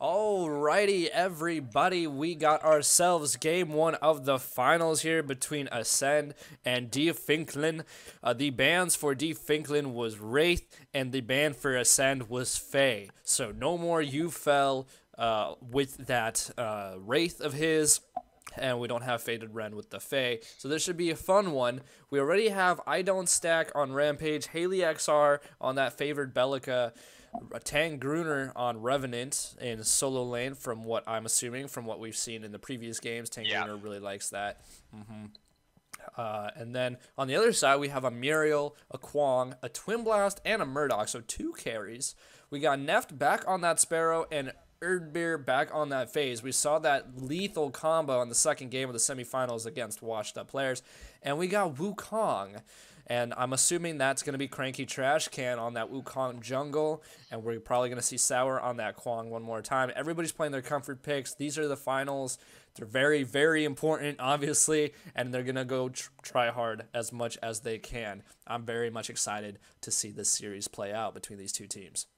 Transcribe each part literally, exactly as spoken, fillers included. Alrighty, everybody, we got ourselves game one of the finals here between Ascend and DieFlinken. Uh, the bans for DieFlinken was Wraith, and the ban for Ascend was Fae. So no more Ufel uh, with that uh, Wraith of his, and we don't have Faded Wren with the Fae. So this should be a fun one. We already have I Don't Stack on Rampage, Haley X R on that favored Bellica, Tangruner on Revenant in solo lane, from what I'm assuming, from what we've seen in the previous games. Tangruner yeah. really likes that. Mm-hmm. Uh, and then on the other side, we have a Muriel, a Kwang, a Twin Blast, and a Murdoch, so two carries. We got Neft back on that Sparrow and Erdbeer back on that Phase. We saw that lethal combo in the second game of the semifinals against washed up players. And we got Wukong. And I'm assuming that's going to be Cranky Trash Can on that Wukong jungle. And we're probably going to see Sour on that Kwang one more time. Everybody's playing their comfort picks. These are the finals. They're very, very important, obviously. And they're going to go tr try hard as much as they can. I'm very much excited to see this series play out between these two teams.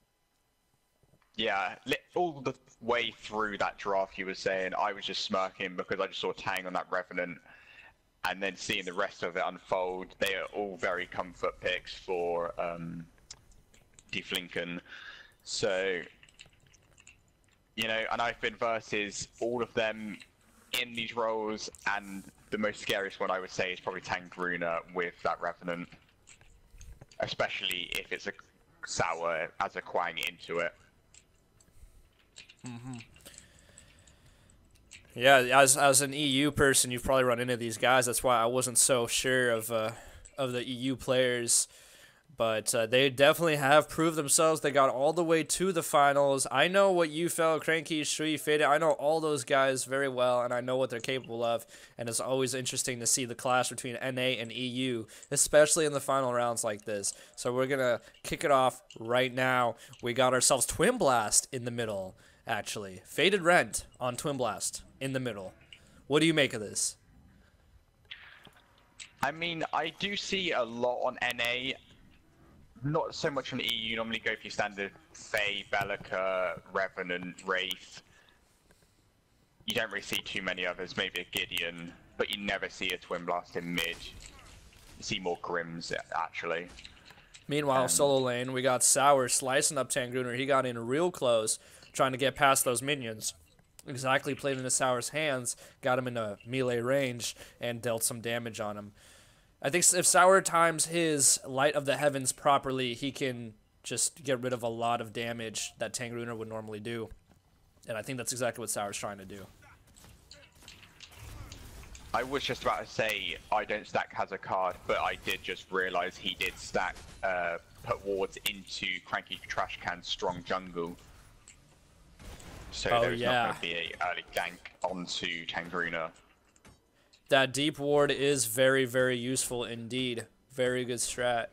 Yeah, all the way through that draft you were saying, I was just smirking because I just saw Tang on that Revenant. And then seeing the rest of it unfold, they are all very comfort picks for um, DieFlinken. So, you know, and I've been versus all of them in these roles, and the most scariest one I would say is probably Tangruner with that Revenant. Especially if it's a Sour as a Kwang into it. Mm-hmm. Yeah, as as an E U person, you've probably run into these guys. That's why I wasn't so sure of uh, of the E U players, but uh, they definitely have proved themselves. They got all the way to the finals. I know what Ufel, Cranky, Shui, Faded. I know all those guys very well, and I know what they're capable of. And it's always interesting to see the clash between N A and E U, especially in the final rounds like this. So we're gonna kick it off right now. We got ourselves Twin Blast in the middle. Actually, Faded Wren on Twin Blast in the middle. What do you make of this? I mean, I do see a lot on N A, not so much on the E U. You normally go for your standard Fae, Bellica, Revenant, Wraith. You don't really see too many others, maybe a Gideon, but you never see a Twin Blast in mid. You see more Grims, actually. Meanwhile, um, solo lane, we got Sour slicing up Tangruner. He got in real close, trying to get past those minions. Exactly, played into Sour's hands, got him into melee range, and dealt some damage on him. I think if Sour times his Light of the Heavens properly, he can just get rid of a lot of damage that Tangruner would normally do. And I think that's exactly what Sour's trying to do. I was just about to say, I Don't Stack has a card, but I did just realize he did stack, uh, put wards into Cranky Trash Can's strong jungle. So oh, there's yeah. not going to be an early gank onto Tangruner. That deep ward is very, very useful indeed. Very good strat.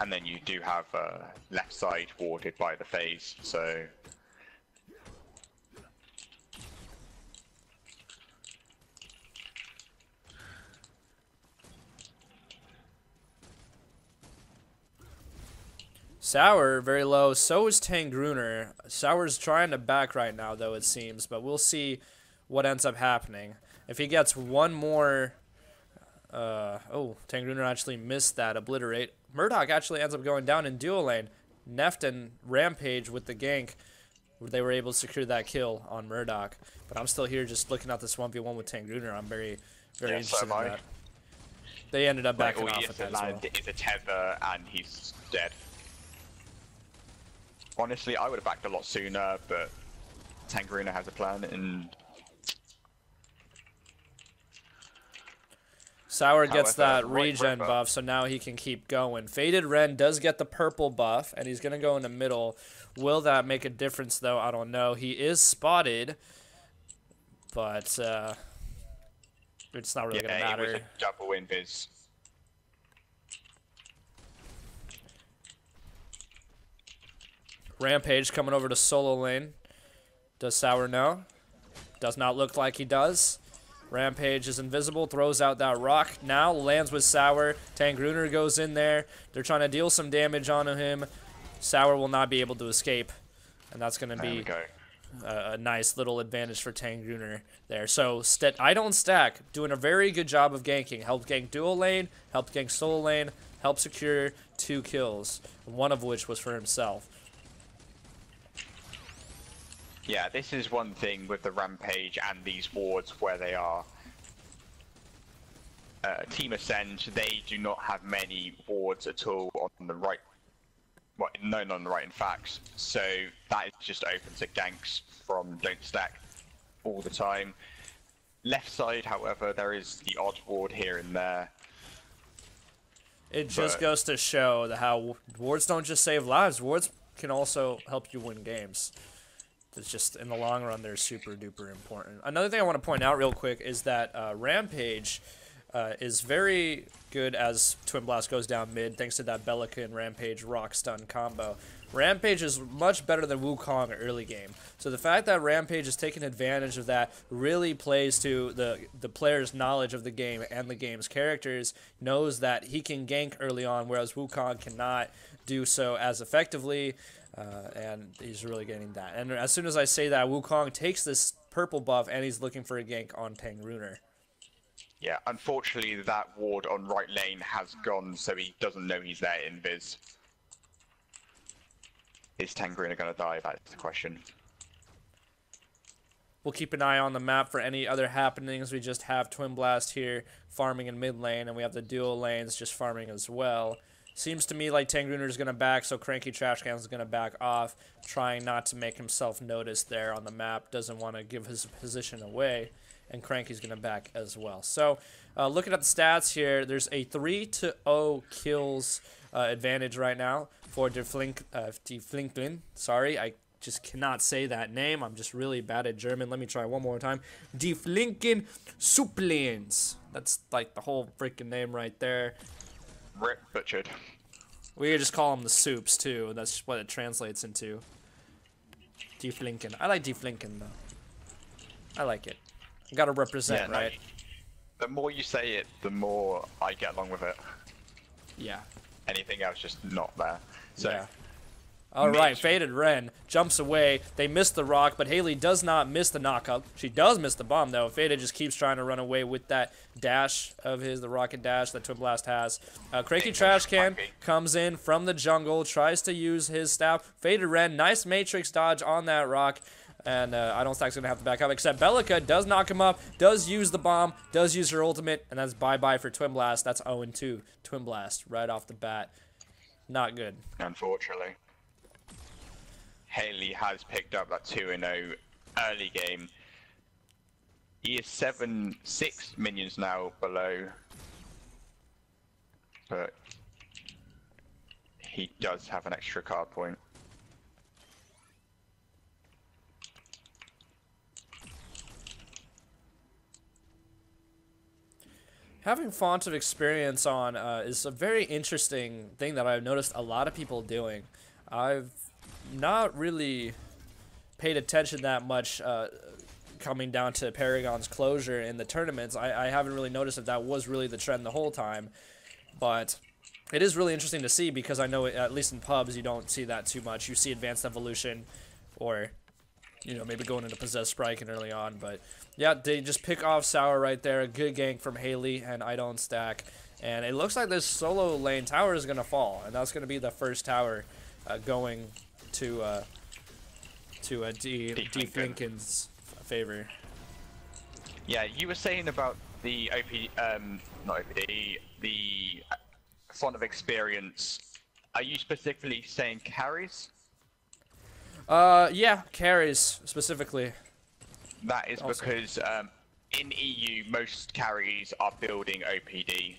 And then you do have uh, left side warded by the Phase, so... Sour very low, so is Tangruner. Sour's trying to back right now though, it seems, but we'll see what ends up happening. If he gets one more uh oh, Tangruner actually missed that obliterate. Murdoch actually ends up going down in dual lane. Neft and Rampage with the gank, they were able to secure that kill on Murdoch. But I'm still here just looking at this one v one with Tangruner. I'm very very yeah, interested so in that. They ended up backing like, off at that well. It's a tether and he's dead. Honestly, I would have backed a lot sooner, but Tangruner has a plan, and Sour gets that regen buff, so now he can keep going. Faded Wren does get the purple buff, and he's going to go in the middle. Will that make a difference, though? I don't know. He is spotted, but uh, it's not really yeah, going to matter. It was a double invis. Rampage coming over to solo lane. Does Sour know? Does not look like he does. Rampage is invisible, throws out that rock. Now lands with Sour. Tangruner goes in there. They're trying to deal some damage onto him. Sour will not be able to escape. and that's going to be a, a nice little advantage for Tangruner there. So st I Don't Stack doing a very good job of ganking. Helped gank dual lane, helped gank solo lane, helped secure two kills, one of which was for himself. Yeah, this is one thing with the Rampage and these wards where they are. Uh, Team Ascend, they do not have many wards at all on the right. Well, none on the right, in fact. So that is just open to ganks from Don't Stack all the time. Left side, however, there is the odd ward here and there. It just but... goes to show that how wards don't just save lives. Wards can also help you win games. It's just, in the long run, they're super duper important. Another thing I want to point out real quick is that uh, Rampage uh, is very good as Twin Blast goes down mid, thanks to that Bellica and Rampage Rock Stun combo. Rampage is much better than Wukong early game. So the fact that Rampage is taking advantage of that really plays to the, the player's knowledge of the game and the game's characters, knows that he can gank early on, whereas Wukong cannot do so as effectively. Uh, and he's really getting that. And as soon as I say that, Wukong takes this purple buff and he's looking for a gank on Tangruner. Yeah, unfortunately that ward on right lane has gone, so he doesn't know he's there in Viz. Is Tangruner going to die? That's the question. We'll keep an eye on the map for any other happenings. We just have Twin Blast here farming in mid lane, and we have the dual lanes just farming as well. Seems to me like Tangruner is going to back, so Cranky Trash Can is going to back off, trying not to make himself noticed there on the map. Doesn't want to give his position away, and Cranky's going to back as well. So, uh, looking at the stats here, there's a three to zero kills uh, advantage right now for DieFlink, uh, DieFlinken. Sorry, I just cannot say that name. I'm just really bad at German. Let me try one more time. DieFlinkenSuppileins. That's like the whole freaking name right there. Rip butchered. We could just call them the soups too. That's what it translates into. DieFlinken. I like DieFlinken though. I like it. You gotta represent, yeah, right? No, the more you say it, the more I get along with it. Yeah. Anything else just not there. So. Yeah. All Mitch. Right, Faded Wren jumps away. They miss the rock, but Haley does not miss the knockup. She does miss the bomb, though. Faded just keeps trying to run away with that dash of his, the rocket dash that Twin Blast has. Uh, Cranky Trash Can comes in from the jungle, tries to use his staff. Faded Wren, nice matrix dodge on that rock, and uh, I Don't Stack's going to have to back up, except Bellica does knock him up, does use the bomb, does use her ultimate, and that's bye-bye for Twin Blast. That's oh and two, Twin Blast, right off the bat. Not good. Unfortunately. Haley has picked up that two and oh early game. He is seven, six minions now below, but he does have an extra card point. Having font of experience on uh, is a very interesting thing that I've noticed a lot of people doing. I've not really paid attention that much uh, coming down to Paragon's closure in the tournaments. I, I haven't really noticed if that was really the trend the whole time, but it is really interesting to see because I know it, at least in pubs you don't see that too much. You see Advanced Evolution or, you know, maybe going into Possessed Sprite and early on, but yeah, they just pick off Sour right there. A good gank from Haley and I Don't Stack, and it looks like this solo lane tower is going to fall, and that's going to be the first tower uh, going to uh to a D DieFlinken's favor. Yeah, you were saying about the O P um not O P D, the font of experience. Are you specifically saying carries? Uh yeah, carries specifically. That is also because um in E U most carries are building O P D.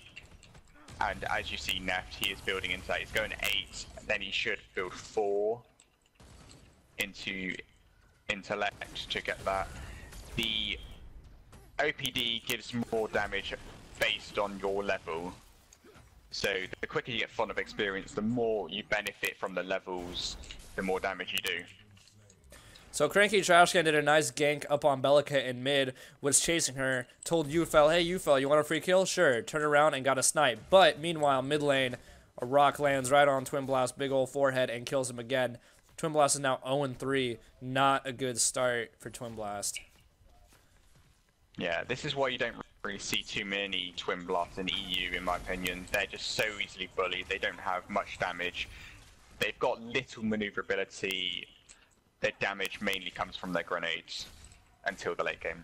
And as you see, Neft, he is building into that. He's going eight, and then he should build four into intellect to get that. The O P D gives more damage based on your level, so the quicker you get fond of experience, the more you benefit from the levels, the more damage you do. So Cranky Trash Can did a nice gank up on Bellica in mid, was chasing her, told Ufel, hey Ufel, you want a free kill? Sure, turn around and got a snipe. But meanwhile, mid lane, a rock lands right on Twin Blast, big old forehead, and kills him again. Twin Blast is now zero and three. Not a good start for Twin Blast. Yeah, this is why you don't really see too many Twin Blasts in E U, in my opinion. They're just so easily bullied. They don't have much damage. They've got little maneuverability. Their damage mainly comes from their grenades until the late game.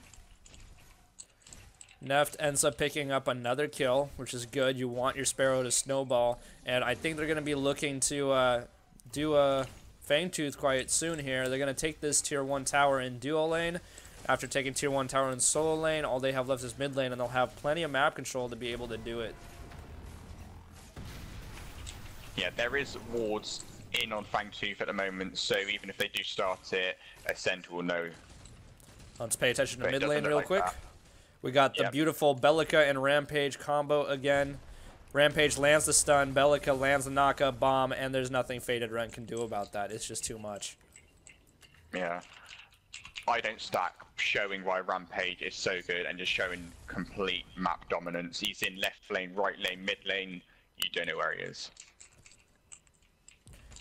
Neft ends up picking up another kill, which is good. You want your Sparrow to snowball, and I think they're going to be looking to uh, do a Fangtooth quite soon here. They're going to take this tier one tower in duo lane. After taking tier one tower in solo lane, all they have left is mid lane, and they'll have plenty of map control to be able to do it. Yeah, there is wards in on Fangtooth at the moment, so even if they do start it, Ascend will know. Let's pay attention to mid lane real quick. We got the yep. beautiful Bellica and Rampage combo again. Rampage lands the stun, Bellica lands the knock-up bomb, and there's nothing Faded Wren can do about that. It's just too much. Yeah. I Don't Stack showing why Rampage is so good and just showing complete map dominance. He's in left lane, right lane, mid lane. You don't know where he is.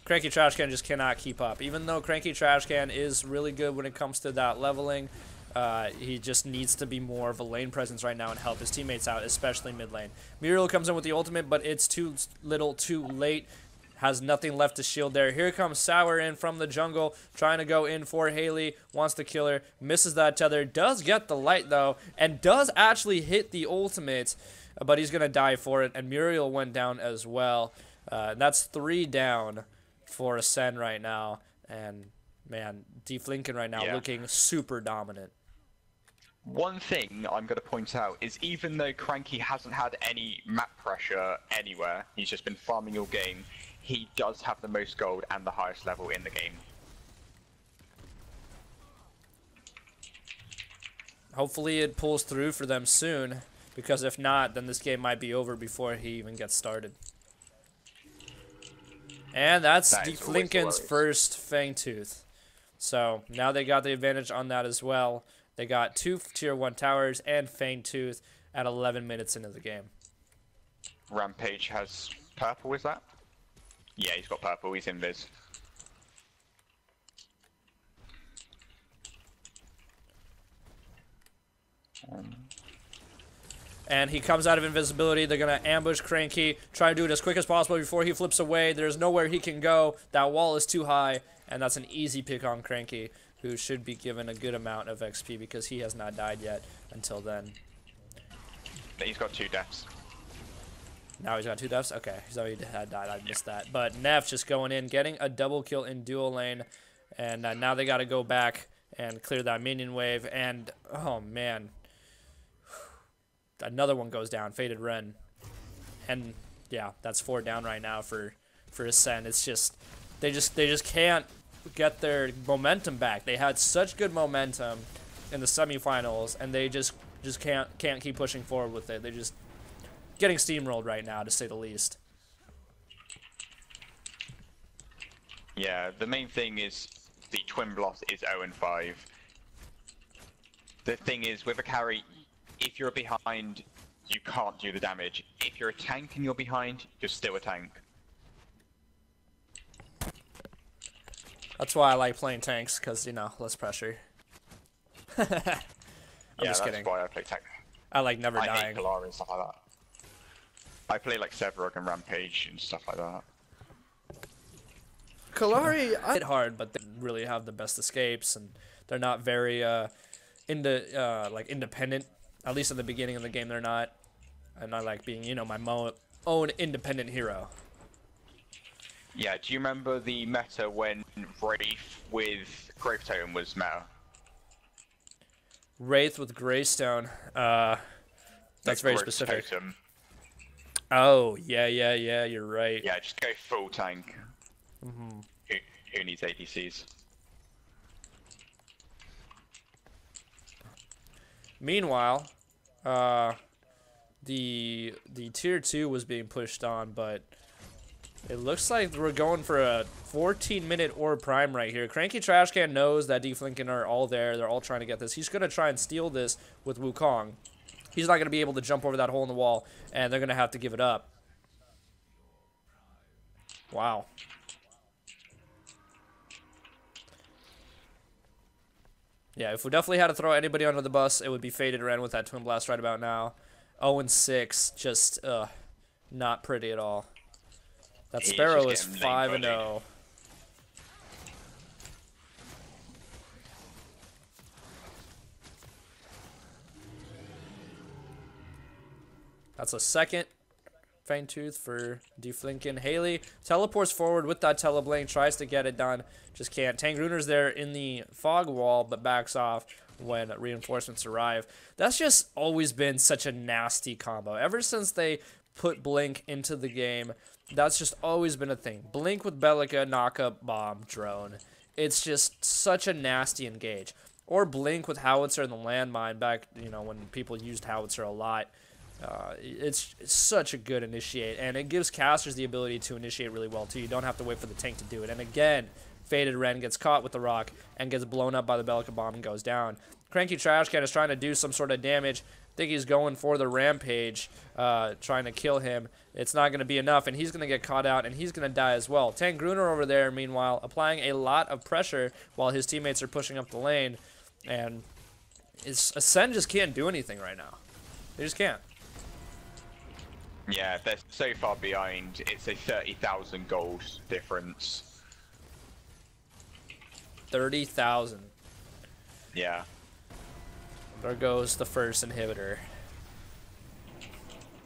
Cranky Trash Can just cannot keep up. Even though Cranky Trash Can is really good when it comes to that leveling, Uh, he just needs to be more of a lane presence right now and help his teammates out, especially mid lane. Muriel comes in with the ultimate, but it's too little too late. Has nothing left to shield there. Here comes Sour in from the jungle, trying to go in for Haley. Wants to kill her. Misses that tether. Does get the light, though, and does actually hit the ultimate, but he's going to die for it. And Muriel went down as well. Uh, that's three down for Ascend right now. And, man, DieFlinken right now yeah. looking super dominant. One thing I'm going to point out is even though Cranky hasn't had any map pressure anywhere, he's just been farming your game, he does have the most gold and the highest level in the game. Hopefully it pulls through for them soon, because if not, then this game might be over before he even gets started. And that's that DieFlinken's first Fangtooth. So now they got the advantage on that as well. They got two tier one towers and Fangtooth at eleven minutes into the game. Rampage has purple, is that? Yeah, he's got purple. He's invis. Um. And he comes out of invisibility. They're going to ambush Cranky. Try to do it as quick as possible before he flips away. There's nowhere he can go. That wall is too high. And that's an easy pick on Cranky, who should be given a good amount of X P because he has not died yet until then. He's got two deaths. Now he's got two deaths? Okay, so he had died. I missed that. But Neft just going in, getting a double kill in dual lane. And uh, now they got to go back and clear that minion wave. And, oh, man. Another one goes down, Faded Wren. And, yeah, that's four down right now for, for Ascend. It's just, they just, they just can't get their momentum back. They had such good momentum in the semifinals, and they just just can't can't keep pushing forward with it. They're just getting steamrolled right now, to say the least. Yeah, the main thing is the Twin Blast is zero and five. The thing is, with a carry, if you're behind, you can't do the damage. If you're a tank and you're behind, you're still a tank. That's why I like playing tanks, because, you know, less pressure. I'm yeah, just kidding. That's why I play tank. I like never I dying. I hate Kalari and stuff like that. I play like Severog and Rampage and stuff like that. Kalari I hit hard, but they really have the best escapes, and they're not very uh, into uh, like independent. At least at the beginning of the game, they're not. And I like being, you know, my mo own independent hero. Yeah, do you remember the meta when Wraith with Greystone was meta? Wraith with Greystone? Uh, that's very specific. Totem. Oh, yeah, yeah, yeah, you're right. Yeah, just go full tank. Mm-hmm. Who, who needs A D Cs? Meanwhile, uh, the, the tier two was being pushed on, but it looks like we're going for a fourteen minute Orb Prime right here. Cranky Trash Can knows that DieFlinken are all there. They're all trying to get this. He's going to try and steal this with Wukong. He's not going to be able to jump over that hole in the wall, and they're going to have to give it up. Wow. Yeah, if we definitely had to throw anybody under the bus, it would be Faded Wren with that Twin Blast right about now. oh and six, just uh, not pretty at all. That He's Sparrow is five and oh. That's a second Fangtooth for DieFlinken. Haley teleports forward with that Teleblank, tries to get it done, just can't. Tangruner's there in the fog wall, but backs off when reinforcements arrive. That's just always been such a nasty combo. Ever since they put Blink into the game, that's just always been a thing. Blink with Bellica, knock-up, bomb, drone. It's just such a nasty engage. Or Blink with Howitzer and the landmine back, you know, when people used Howitzer a lot. Uh, it's, it's such a good initiate, and it gives casters the ability to initiate really well too. You don't have to wait for the tank to do it. And again, Faded Wren gets caught with the rock and gets blown up by the Bellica bomb and goes down. Cranky Trash Can is trying to do some sort of damage. I think he's going for the Rampage, uh, trying to kill him. It's not going to be enough, and he's going to get caught out, and he's going to die as well. Tangruner over there, meanwhile, applying a lot of pressure while his teammates are pushing up the lane, and Ascend just can't do anything right now. They just can't. Yeah, they're so far behind. It's a thirty thousand gold difference. thirty thousand. Yeah. There goes the first inhibitor.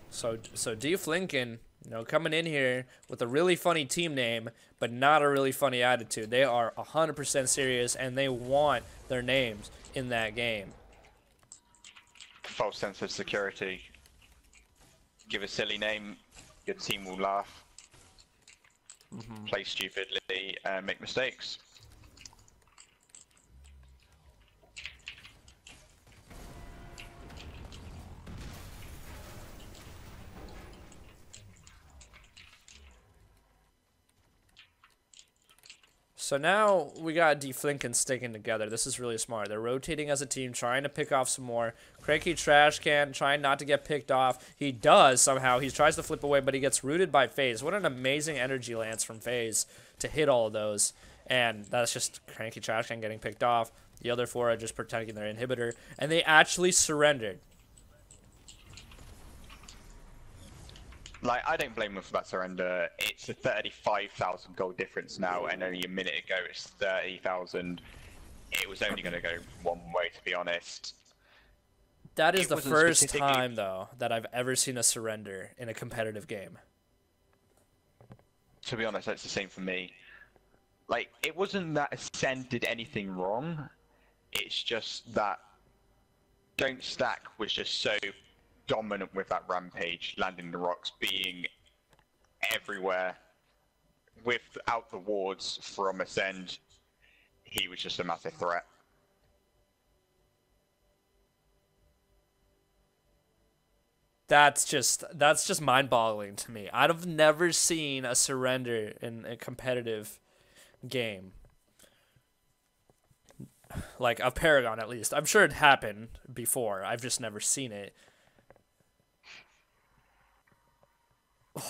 So, so DieFlinken, you know, coming in here with a really funny team name, but not a really funny attitude. They are one hundred percent serious, and they want their names in that game. False sense of security. Give a silly name, your team will laugh. Mm-hmm. Play stupidly and make mistakes. So now we got DieFlinken sticking together. This is really smart. They're rotating as a team, trying to pick off some more. Cranky Trash Can, trying not to get picked off. He does somehow. He tries to flip away, but he gets rooted by Phase. What an amazing energy lance from Phase to hit all of those. And that's just Cranky Trash Can getting picked off. The other four are just protecting their inhibitor. And they actually surrendered. Like, I don't blame them for that surrender. It's a thirty-five thousand gold difference now, and only a minute ago it's thirty thousand. It was only going to go one way, to be honest. That is the first time, though, that I've ever seen a surrender in a competitive game. To be honest, that's the same for me. Like, it wasn't that Ascend did anything wrong. It's just that Don't Stack was just so dominant with that Rampage, landing the rocks, being everywhere without the wards from Ascend. He was just a massive threat. That's just that's just mind-boggling to me. I've never seen a surrender in a competitive game. Like a Paragon, at least. I'm sure it happened before. I've just never seen it.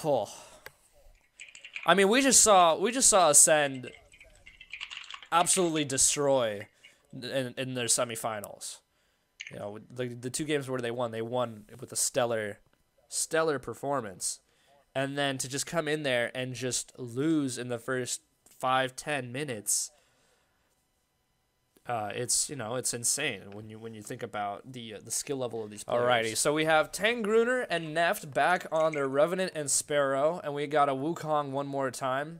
Oh, I mean, we just saw we just saw Ascend absolutely destroy in, in their semifinals. You know, the the two games where they won, they won with a stellar, stellar performance, and then to just come in there and just lose in the first five ten minutes. Uh, it's you know it's insane when you when you think about the uh, the skill level of these players. Alrighty, so we have Tangruner and Neft back on their Revenant and Sparrow, and we got a Wukong one more time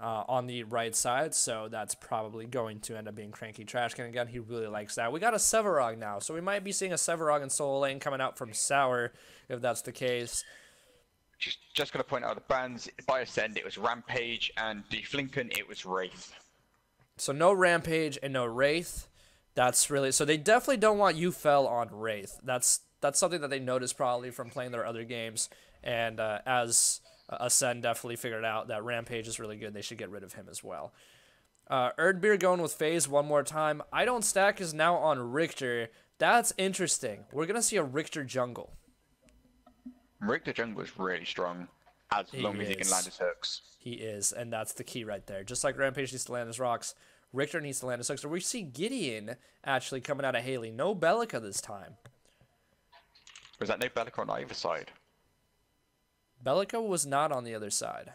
uh, on the right side. So that's probably going to end up being Cranky Trash Can again. He really likes that. We got a Severog now, so we might be seeing a Severog in solo lane coming out from Sour, if that's the case. Just just gonna point out the bans by Ascend. It was Rampage, and DieFlinken, it was Wraith. So no Rampage and no Wraith. That's really... So they definitely don't want Ufel on Wraith. That's that's something that they noticed probably from playing their other games. And uh, as Ascend definitely figured out that Rampage is really good, they should get rid of him as well. Uh, Erdbeer going with Phase one more time. I Don't Stack is now on Richter. That's interesting. We're going to see a Richter jungle. Richter jungle is really strong. As long as he can land his hooks. He is, and that's the key right there. Just like Rampage used to land his rocks, Richter needs to land a Sexter. We see Gideon actually coming out of Haley. No Bellica this time. Was that no Bellica on either side? Bellica was not on the other side.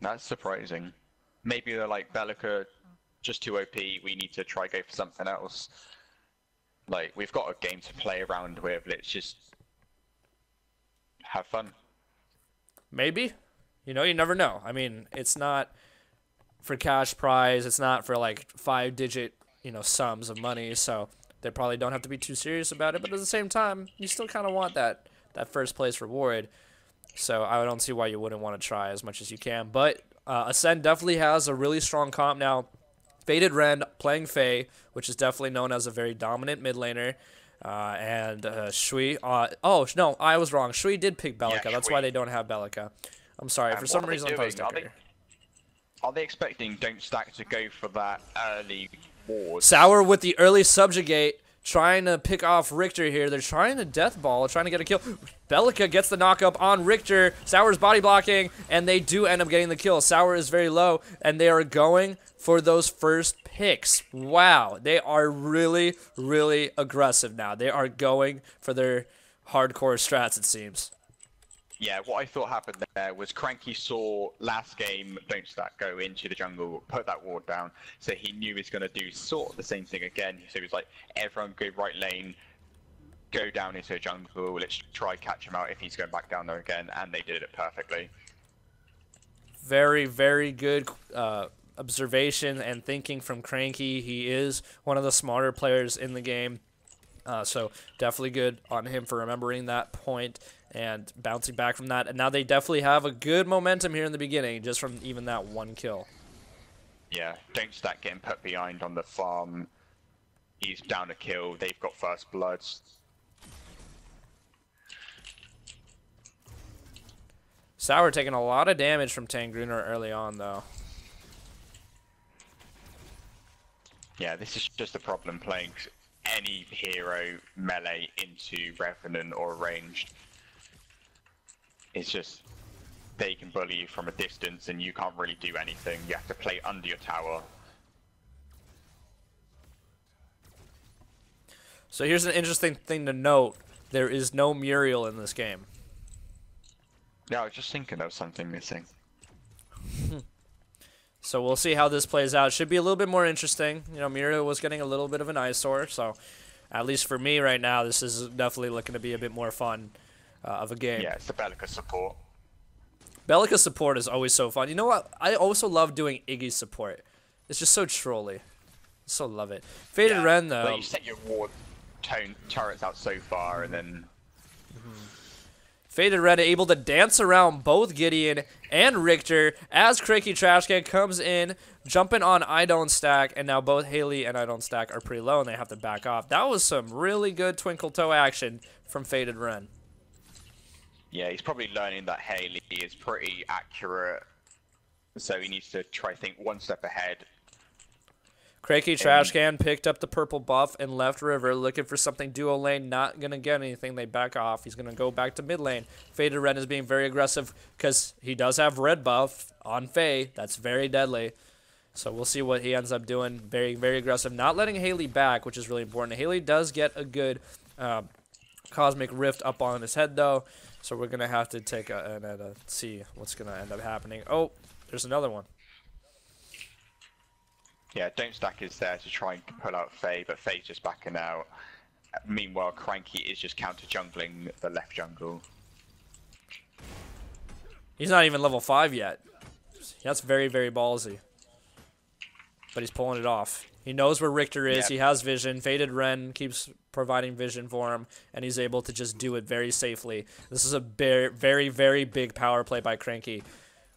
That's surprising. Maybe they're like, Bellica, just too O P, we need to try go for something else. Like, we've got a game to play around with, let's just have fun. Maybe. You know, you never know. I mean, it's not for cash prize, it's not for like five digit, you know, sums of money, so they probably don't have to be too serious about it, but at the same time, you still kind of want that, that first place reward. So I don't see why you wouldn't want to try as much as you can. But uh, Ascend definitely has a really strong comp now. Faded Wren playing Fae, which is definitely known as a very dominant mid laner. Uh, and uh, Shui. Uh, oh, no, I was wrong. Shui did pick Bellica. Yeah, That's why they don't have Bellica. I'm sorry. And for some reason, I thought it was Decker. Are they expecting Don't Stack to go for that early ward? Sour with the early subjugate. Trying to pick off Richter here. They're trying to death ball, trying to get a kill. Bellica gets the knockup on Richter. Sour's body blocking, and they do end up getting the kill. Sour is very low, and they are going for those first picks. Wow, they are really, really aggressive now. They are going for their hardcore strats, it seems. Yeah, what I thought happened there was Cranky saw last game Don't Stack go into the jungle, put that ward down, so he knew he's going to do sort of the same thing again. So he was like, everyone go right lane, go down into the jungle, let's try catch him out if he's going back down there again, and they did it perfectly. Very, very good uh, observation and thinking from Cranky. He is one of the smarter players in the game, uh, so definitely good on him for remembering that point and bouncing back from that. And now they definitely have a good momentum here in the beginning, just from even that one kill. Yeah, Don't Stack getting put behind on the farm. He's down a kill. They've got first bloods. Sour taking a lot of damage from Tangruner early on, though. Yeah, this is just a problem playing any hero melee into Revenant or ranged. It's just they can bully you from a distance and you can't really do anything. You have to play under your tower. So here's an interesting thing to note. There is no Muriel in this game. Yeah, I was just thinking of something missing. So we'll see how this plays out. Should be a little bit more interesting. You know, Muriel was getting a little bit of an eyesore. So at least for me right now, this is definitely looking to be a bit more fun. Uh, of a game. Yeah, it's the Bellica support. Bellica support is always so fun. You know what? I also love doing Iggy's support. It's just so trolly. I so love it. Faded yeah, Wren, though. Well, you set your ward tone turrets out so far, and then... Mm-hmm. Faded Wren able to dance around both Gideon and Richter as Cranky Trash Can comes in, jumping on I Don't Stack, and now both Haley and I Don't Stack are pretty low, and they have to back off. That was some really good Twinkle Toe action from Faded Wren. Yeah, he's probably learning that Haley is pretty accurate, so he needs to try think one step ahead. Cranky Trash Can picked up the purple buff and left river, looking for something duo lane, not going to get anything. They back off. He's going to go back to mid lane. Faded Wren is being very aggressive because he does have red buff on Fae. That's very deadly. So we'll see what he ends up doing. Very, very aggressive. Not letting Haley back, which is really important. Haley does get a good uh, Cosmic Rift up on his head, though. So we're going to have to take a, and a, see what's going to end up happening. Oh, there's another one. Yeah, Don't Stack is there to try and pull out Fae, but Fae's just backing out. Meanwhile, Cranky is just counter-jungling the left jungle. He's not even level five yet. That's very, very ballsy. But he's pulling it off. He knows where Richter is. Yeah. He has vision. Faded Wren keeps providing vision for him, and he's able to just do it very safely. This is a very, very big power play by Cranky.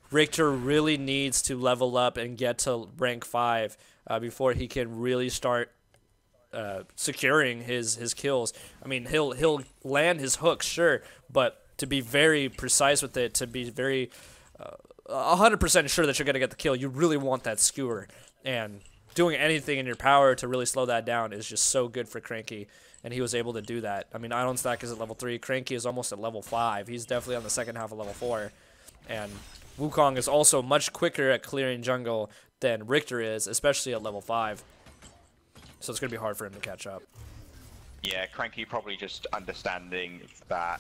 Richter really needs to level up and get to rank five uh, before he can really start uh, securing his his kills. I mean, he'll he'll land his hook, sure, but to be very precise with it, to be very uh, one hundred percent sure that you're gonna get the kill, you really want that skewer. And doing anything in your power to really slow that down is just so good for Cranky, and he was able to do that. I mean, I Don't Stack is at level three. Cranky is almost at level five. He's definitely on the second half of level four, and Wukong is also much quicker at clearing jungle than Richter is, especially at level five. So it's going to be hard for him to catch up. Yeah, Cranky probably just understanding that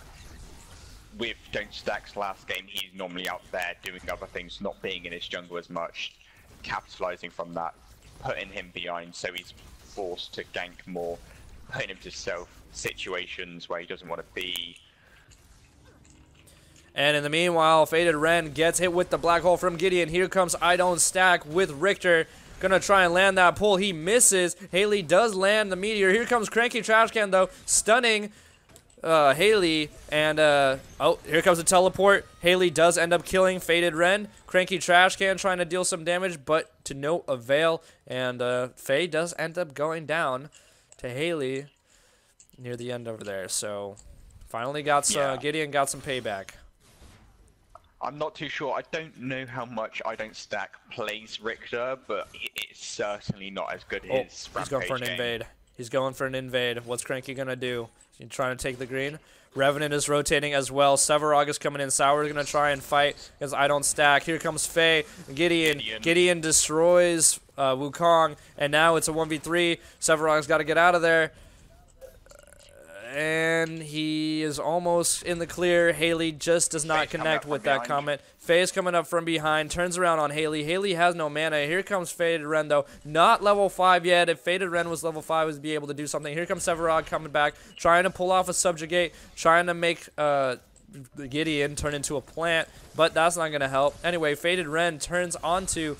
with Don't Stack's last game, he's normally out there doing other things, not being in his jungle as much, capitalizing from that, putting him behind, so he's forced to gank more, putting him to self situations where he doesn't want to be. And in the meanwhile, Faded Wren gets hit with the black hole from Gideon. Here comes I Don't Stack with Richter. Gonna try and land that pull. He misses. Haley does land the meteor. Here comes Cranky Trash Can, though, stunning uh, Haley. And, uh, oh, here comes the teleport. Haley does end up killing Faded Wren. Cranky Trash Can trying to deal some damage, but to no avail. And uh, Fae does end up going down to Haley near the end over there. So, finally got some, yeah. Gideon got some payback. I'm not too sure. I don't know how much I Don't Stack plays Richter, but it's certainly not as good as oh, Rampage. He's going for an game. invade. He's going for an invade. What's Cranky going to do? He's trying to take the green. Revenant is rotating as well. Severog is coming in. Sour is going to try and fight because I Don't Stack. Here comes Fae. Gideon. Gideon, Gideon destroys uh, Wukong, and now it's a one v three. Severog's got to get out of there. And he is almost in the clear. Haley just does not connect with that comment. Fae is coming up from behind, turns around on Haley. Haley has no mana. Here comes Faded Wren, though. Not level five yet. If Faded Wren was level five, he would be able to do something. Here comes Severog coming back, trying to pull off a subjugate, trying to make uh, Gideon turn into a plant, but that's not going to help. Anyway, Faded Wren turns onto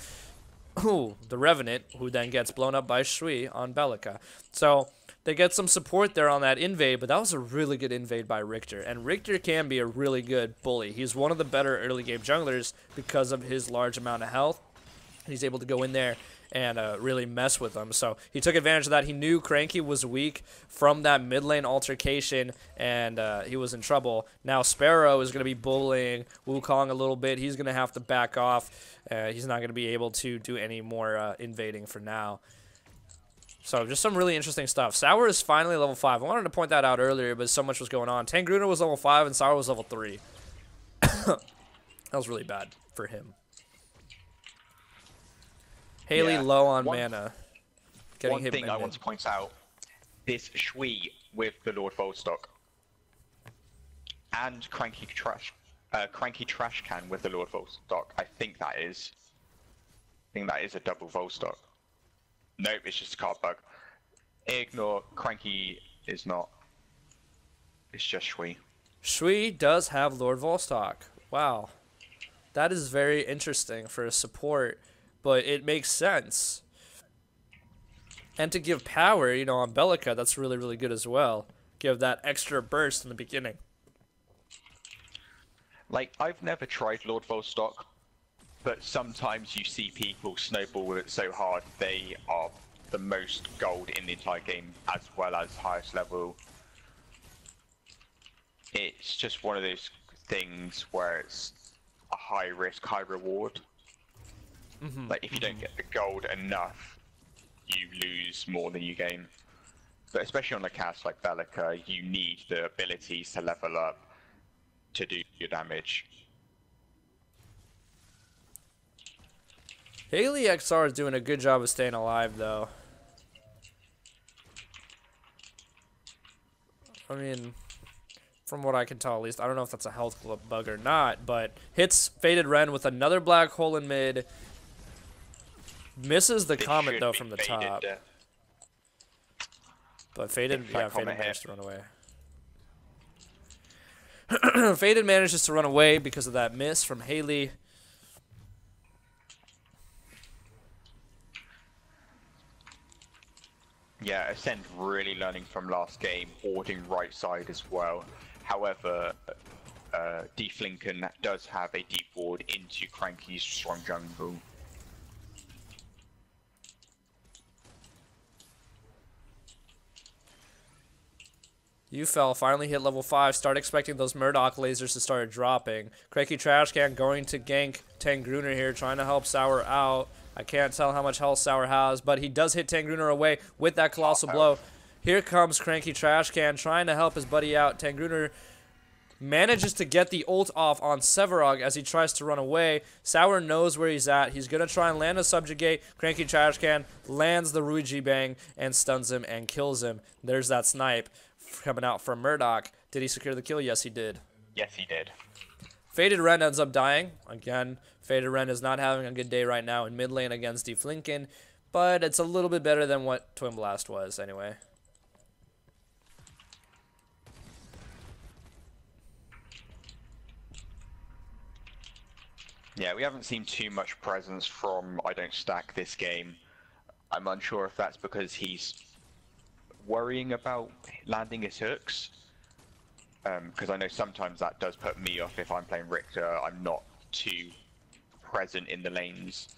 ooh, the Revenant, who then gets blown up by Shui on Bellica. So they get some support there on that invade, but that was a really good invade by Richter. And Richter can be a really good bully. He's one of the better early game junglers because of his large amount of health. He's able to go in there and uh, really mess with them. So he took advantage of that. He knew Cranky was weak from that mid lane altercation, and uh, he was in trouble. Now Sparrow is going to be bullying Wukong a little bit. He's going to have to back off. Uh, he's not going to be able to do any more uh, invading for now. So just some really interesting stuff. Sour is finally level five. I wanted to point that out earlier, but so much was going on. Tangruner was level five and Sour was level three. That was really bad for him. Haley yeah. low on one, mana. Getting one hit thing I hit. want to point out, this Shui with the Lord Volstock and Cranky Trash uh, Cranky Trash Can with the Lord Volstock. I think that is I think that is a double Volstock. Nope, it's just a card bug. Ignore, Cranky is not. It's just Shui. Shui does have Lord Volstock. Wow. That is very interesting for a support, but it makes sense. And to give power, you know, on Bellica, that's really, really good as well. Give that extra burst in the beginning. Like, I've never tried Lord Volstock, but sometimes you see people snowball with it so hard they are the most gold in the entire game as well as highest level. It's just one of those things where it's a high risk, high reward. Mm-hmm. Like if you don't get the gold enough, you lose more than you gain. But especially on a cast like Bellica, you need the abilities to level up to do your damage. Haley X R is doing a good job of staying alive, though. I mean, from what I can tell, at least. I don't know if that's a health bug or not, but hits Faded Wren with another black hole in mid. Misses the comet, though, from the top. But Faded, yeah, Faded managed to run away. Faded manages to run away because of that miss from Haley. Yeah, Ascend really learning from last game, hoarding right side as well. However, uh, DieFlinken does have a deep ward into Cranky's strong jungle. Ufel finally hit level five. Start expecting those Murdoch lasers to start dropping. Cranky Trash Can going to gank Tangruner here, trying to help Sour out. I can't tell how much health Sour has, but he does hit Tangruner away with that colossal blow. Here comes Cranky Trash Can trying to help his buddy out. Tangruner manages to get the ult off on Severog as he tries to run away. Sour knows where he's at. He's going to try and land a subjugate. Cranky Trash Can lands the Ruiji Bang and stuns him and kills him. There's that snipe coming out from Murdoch. Did he secure the kill? Yes, he did. Yes, he did. Faded Wren ends up dying. Again, Faded Wren is not having a good day right now in mid lane against DieFlinken, but it's a little bit better than what Twin Blast was anyway. Yeah, we haven't seen too much presence from I Don't Stack this game. I'm unsure if that's because he's worrying about landing his hooks. Because um, I know sometimes that does put me off if I'm playing Richter. I'm not too present in the lanes.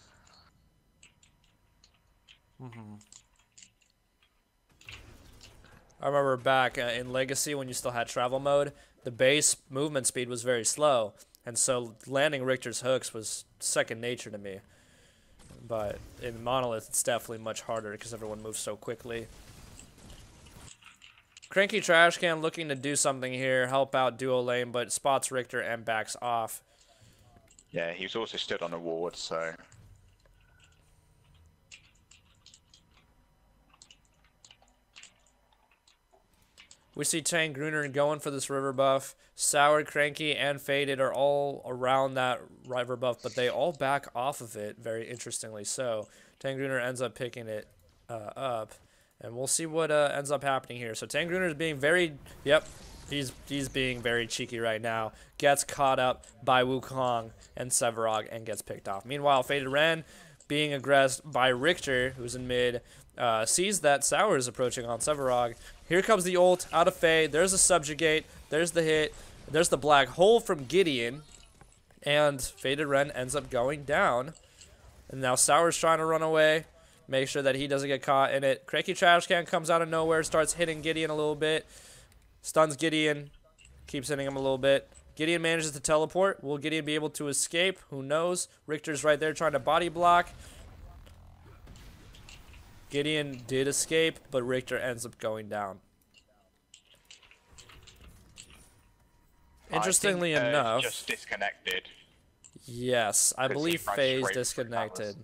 Mm-hmm. I remember back uh, in Legacy when you still had travel mode, the base movement speed was very slow. And so landing Richter's hooks was second nature to me. But in Monolith, it's definitely much harder because everyone moves so quickly. Cranky Trash Can looking to do something here, help out duo lane, but spots Richter and backs off. Yeah, he was also stood on a ward, so... We see Tangruner going for this river buff. Sour, Cranky, and Faded are all around that river buff, but they all back off of it, very interestingly so. Tangruner ends up picking it uh, up, and we'll see what uh, ends up happening here. So Tangruner is being very, yep, he's, he's being very cheeky right now. Gets caught up by Wukong and Severog and gets picked off. Meanwhile, Faded Wren, being aggressed by Richter, who's in mid, uh, sees that Sour is approaching on Severog. Here comes the ult out of Fae. There's a subjugate. There's the hit. There's the black hole from Gideon. And Faded Wren ends up going down. And now Sour's trying to run away. Make sure that he doesn't get caught in it. Cranky Trash Can comes out of nowhere. Starts hitting Gideon a little bit. Stuns Gideon. Keeps hitting him a little bit. Gideon manages to teleport. Will Gideon be able to escape? Who knows? Richter's right there trying to body block. Gideon did escape, but Richter ends up going down. Interestingly I think, uh, enough... just disconnected. Yes, I believe Phase disconnected.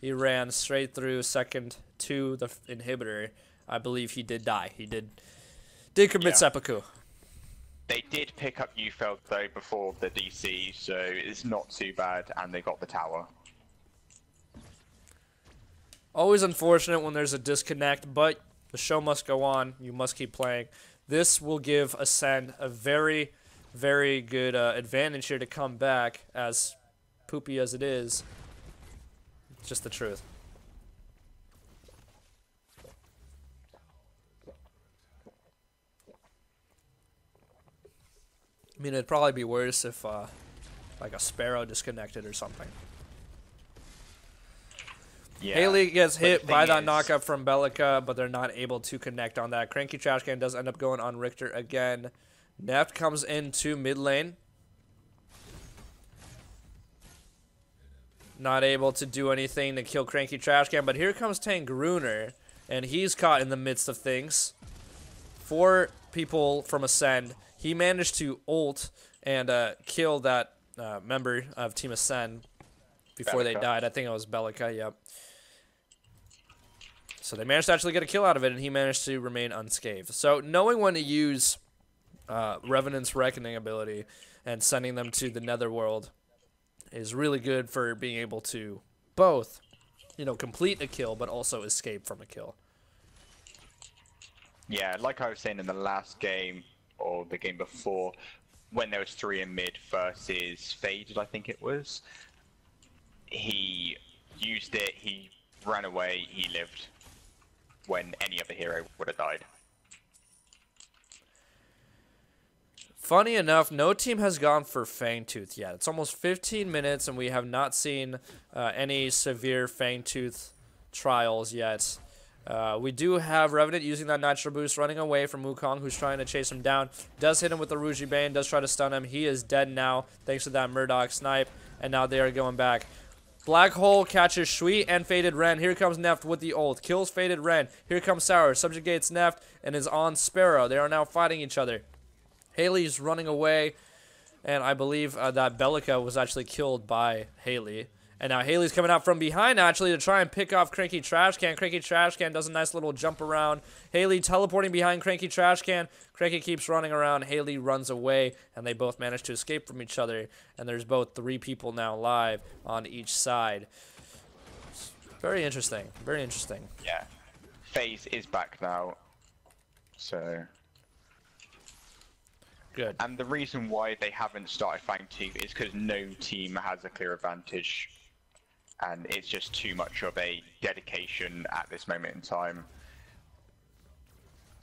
He ran straight through second to the inhibitor. I believe he did die. He did, did commit yeah. seppuku. They did pick up Ufel though before the D C, so it's not too bad, and they got the tower. Always unfortunate when there's a disconnect, but the show must go on. You must keep playing. This will give Ascend a very, very good uh, advantage here to come back, as poopy as it is. It's just the truth. I mean, it'd probably be worse if, uh, like, a Sparrow disconnected or something. Yeah, Haley gets hit by that knockup from Bellica, but they're not able to connect on that. Cranky Trash Can does end up going on Richter again. Neft comes into mid lane. Not able to do anything to kill Cranky Trash Can, but here comes Tangruner, and he's caught in the midst of things. Four people from Ascend. He managed to ult and uh, kill that uh, member of Team Ascend before Bellica. They died. I think it was Bellica, yep. So they managed to actually get a kill out of it, and he managed to remain unscathed. So knowing when to use uh, Revenant's Reckoning ability and sending them to the Netherworld is really good for being able to both, you know, complete a kill but also escape from a kill. Yeah, like I was saying in the last game, or the game before, when there was three in mid versus Faded, I think it was. He used it, he ran away, he lived when any other hero would have died. Funny enough, no team has gone for Fangtooth yet. It's almost fifteen minutes and we have not seen uh, any severe Fangtooth trials yet. Uh, we do have Revenant using that Nitro Boost, running away from Wukong, who's trying to chase him down. Does hit him with the Ruiji Bane, does try to stun him. He is dead now, thanks to that Murdoch snipe, and now they are going back. Black Hole catches Shui and Faded Wren. Here comes Neft with the ult. Kills Faded Wren. Here comes Sour, subjugates Neft, and is on Sparrow. They are now fighting each other. Haley's running away, and I believe uh, that Bellica was actually killed by Haley. And now Haley's coming out from behind, actually, to try and pick off Cranky Trash Can. Cranky Trash Can does a nice little jump around. Haley teleporting behind Cranky Trash Can. Cranky keeps running around. Haley runs away, and they both manage to escape from each other. And there's both three people now live on each side. It's very interesting. Very interesting. Yeah. Phase is back now. So... good. And the reason why they haven't started Fangtooth is because no team has a clear advantage. And it's just too much of a dedication at this moment in time.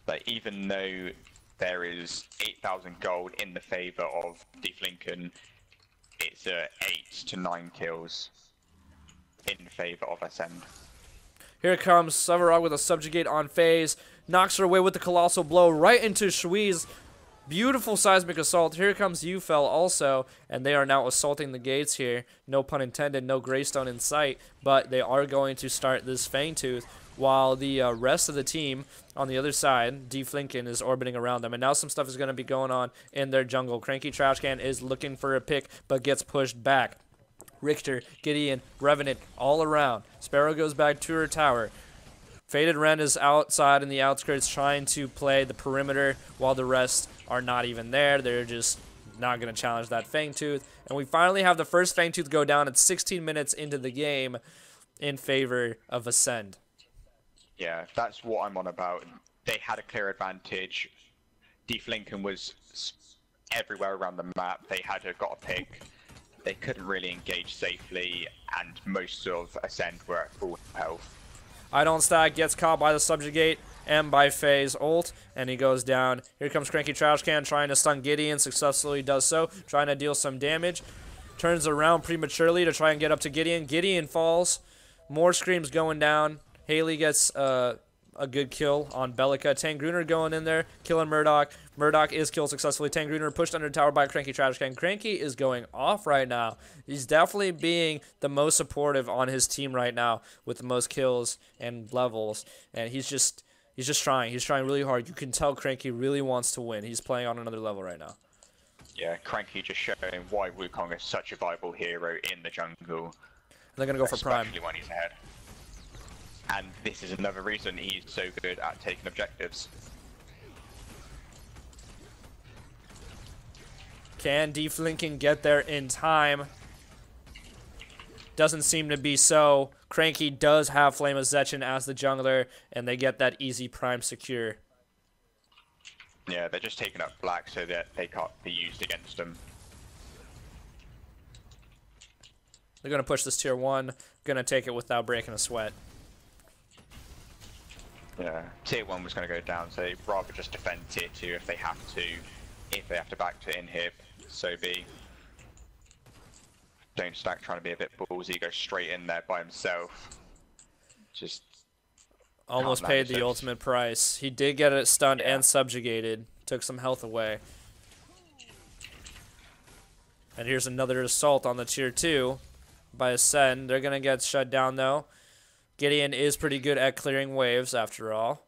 But even though there is eight thousand gold in the favor of DieFlinken, it's uh, eight to nine kills in favor of Ascend. Here comes Severog with a subjugate on Phase. Knocks her away with the colossal blow right into Shui's. Beautiful seismic assault. Here comes Ufel also, and they are now assaulting the gates here. No pun intended, no Greystone in sight, but they are going to start this Fangtooth while the uh, rest of the team on the other side, DieFlinken, is orbiting around them. And now some stuff is going to be going on in their jungle. Cranky Trash Can is looking for a pick, but gets pushed back. Richter, Gideon, Revenant, all around. Sparrow goes back to her tower. Faded Wren is outside in the outskirts trying to play the perimeter while the rest are not even there. They're just not going to challenge that Fangtooth. And we finally have the first Fangtooth go down at sixteen minutes into the game in favor of Ascend. Yeah, that's what I'm on about. They had a clear advantage. DieFlinken was everywhere around the map. They had a, got a pick. They couldn't really engage safely, and most of Ascend were at full health. I Don't Stack gets caught by the subjugate and by Fae's ult, and he goes down. Here comes Cranky Trash Can trying to stun Gideon, successfully does so, trying to deal some damage. Turns around prematurely to try and get up to Gideon. Gideon falls. More screams going down. Haley gets uh, a good kill on Bellica. Tangruner going in there, killing Murdoch. Murdoch is killed successfully. Tangruner pushed under the tower by Cranky Trash Can. Cranky is going off right now. He's definitely being the most supportive on his team right now with the most kills and levels. And he's just he's just trying. He's trying really hard. You can tell Cranky really wants to win. He's playing on another level right now. Yeah, Cranky just showing why Wukong is such a viable hero in the jungle. And they're going to go for Prime. Especially when he's ahead. And this is another reason he's so good at taking objectives. Can DieFlinken get there in time? Doesn't seem to be so. Cranky does have Flame of Zechen as the jungler, and they get that easy prime secure. Yeah, they're just taking up black so that they can't be used against them. They're going to push this tier one. Going to take it without breaking a sweat. Yeah, tier one was going to go down, so they'd rather just defend tier two if they have to. If they have to back to inhib, so be. Don't Stack trying to be a bit ballsy, go straight in there by himself. Just almost paid the ultimate price. He did get it stunned and subjugated. Took some health away. And here's another assault on the tier two by Ascend. They're gonna get shut down though. Gideon is pretty good at clearing waves after all.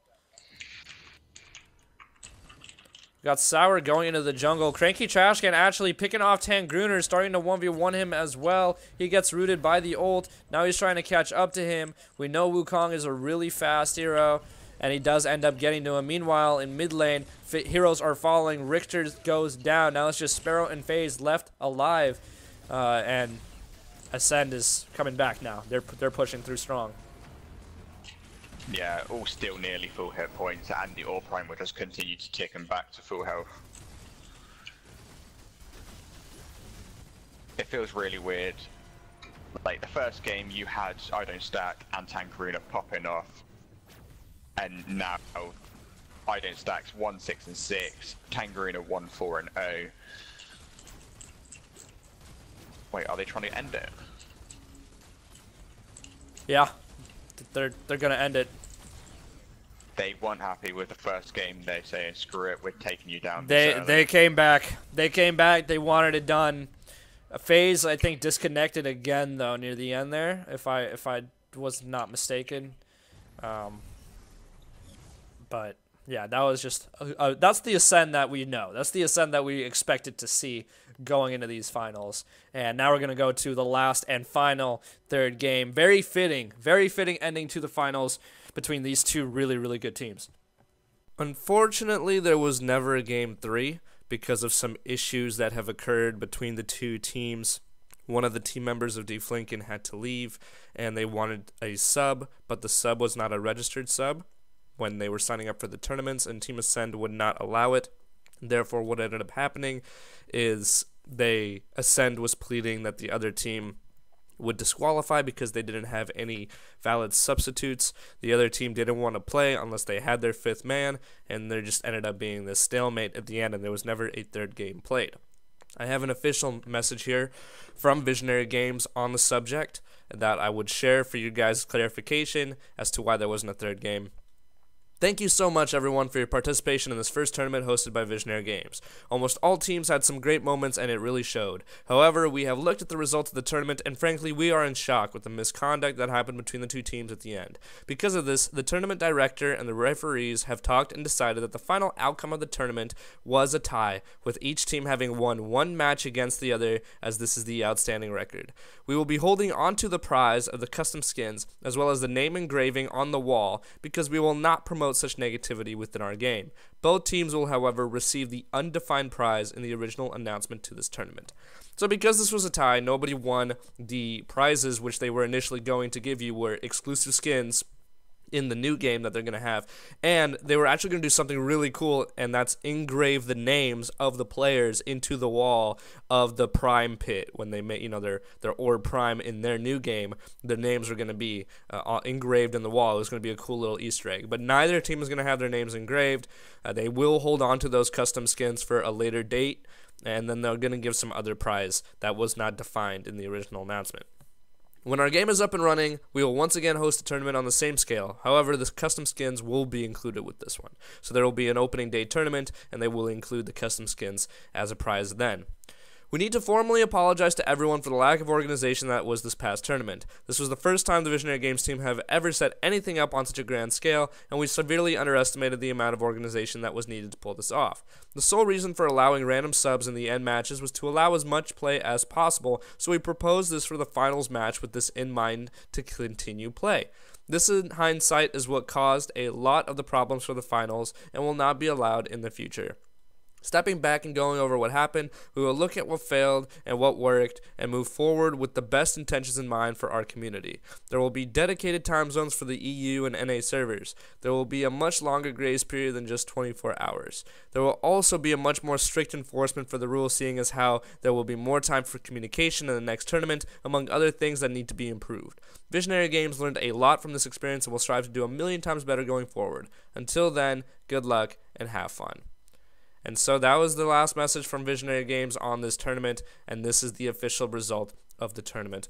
Got Sour going into the jungle. Cranky Trash Can actually picking off Tangruner, starting to one v one him as well. He gets rooted by the ult. Now he's trying to catch up to him. We know Wukong is a really fast hero, and he does end up getting to him. Meanwhile, in mid lane, fit heroes are falling. Richter goes down. Now it's just Sparrow and FaZe left alive. Uh, and Ascend is coming back now. They're, they're pushing through strong. Yeah, all still nearly full hit points, and the Orb Prime will just continue to tick them back to full health. It feels really weird. Like, the first game you had I Don't Stack and Tangruner popping off, and now I Don't Stack's one six and six, Tangruner one four and oh. Wait, are they trying to end it? Yeah. They're, they're going to end it. They weren't happy with the first game. They say, screw it, we're taking you down. They, they came back. They came back. They wanted it done. FaZe, I think, disconnected again, though, near the end there, if I if I was not mistaken. Um, but, Yeah, that was just uh, uh, that's the Ascend that we know. That's the Ascend that we expected to see going into these finals. And now we're going to go to the last and final third game. Very fitting, very fitting ending to the finals between these two really, really good teams. Unfortunately, there was never a game three because of some issues that have occurred between the two teams. One of the team members of DieFlinken had to leave, and they wanted a sub, but the sub was not a registered sub when they were signing up for the tournaments, and Team Ascend would not allow it. Therefore, what ended up happening is they Ascend was pleading that the other team would disqualify because they didn't have any valid substitutes. The other team didn't want to play unless they had their fifth man, and there just ended up being this stalemate at the end, and there was never a third game played. I have an official message here from Visionary Games on the subject that I would share for you guys' clarification as to why there wasn't a third game. Thank you so much, everyone, for your participation in this first tournament hosted by Visionary Games. Almost all teams had some great moments, and it really showed. However, we have looked at the results of the tournament, and frankly, we are in shock with the misconduct that happened between the two teams at the end. Because of this, the tournament director and the referees have talked and decided that the final outcome of the tournament was a tie, with each team having won one match against the other, as this is the outstanding record. We will be holding onto the prize of the custom skins, as well as the name engraving on the wall, because we will not promote such negativity within our game. Both teams will, however, receive the undefined prize in the original announcement to this tournament. So because this was a tie, nobody won. The prizes which they were initially going to give you were exclusive skins in the new game that they're going to have, and they were actually going to do something really cool, and that's engrave the names of the players into the wall of the Prime Pit when they make, you know, their their Orb Prime in their new game. Their names are going to be uh, engraved in the wall. It was going to be a cool little Easter egg, but neither team is going to have their names engraved. Uh, they will hold on to those custom skins for a later date, and then they're going to give some other prize that was not defined in the original announcement. When our game is up and running, we will once again host a tournament on the same scale. However, the custom skins will be included with this one. So there will be an opening day tournament, and they will include the custom skins as a prize then. We need to formally apologize to everyone for the lack of organization that was this past tournament. This was the first time the Visionary Games team have ever set anything up on such a grand scale, and we severely underestimated the amount of organization that was needed to pull this off. The sole reason for allowing random subs in the end matches was to allow as much play as possible, so we proposed this for the finals match with this in mind to continue play. This, in hindsight, is what caused a lot of the problems for the finals and will not be allowed in the future. Stepping back and going over what happened, we will look at what failed and what worked and move forward with the best intentions in mind for our community. There will be dedicated time zones for the E U and N A servers. There will be a much longer grace period than just twenty-four hours. There will also be a much more strict enforcement for the rule, seeing as how there will be more time for communication in the next tournament, among other things that need to be improved. Visionary Games learned a lot from this experience and will strive to do a million times better going forward. Until then, good luck and have fun. And so that was the last message from Visionary Games on this tournament, and this is the official result of the tournament.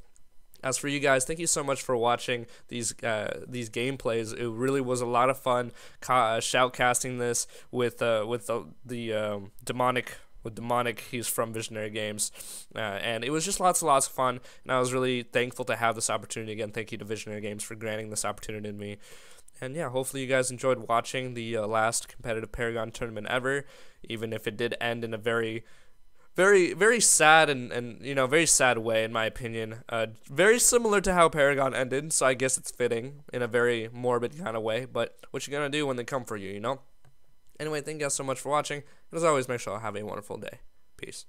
As for you guys, thank you so much for watching these uh, these gameplays. It really was a lot of fun uh, shoutcasting this with uh, with the, the um, demonic. With Demonic, he's from Visionary Games, uh, and it was just lots and lots of fun, and I was really thankful to have this opportunity. Again, thank you to Visionary Games for granting this opportunity to me. And yeah, hopefully you guys enjoyed watching the uh, last competitive Paragon tournament ever, even if it did end in a very, very, very sad and, and you know, very sad way, in my opinion. Uh, very similar to how Paragon ended, so I guess it's fitting in a very morbid kind of way, but what you gonna do when they come for you, you know? Anyway, thank you guys so much for watching, and as always, make sure you have a wonderful day. Peace.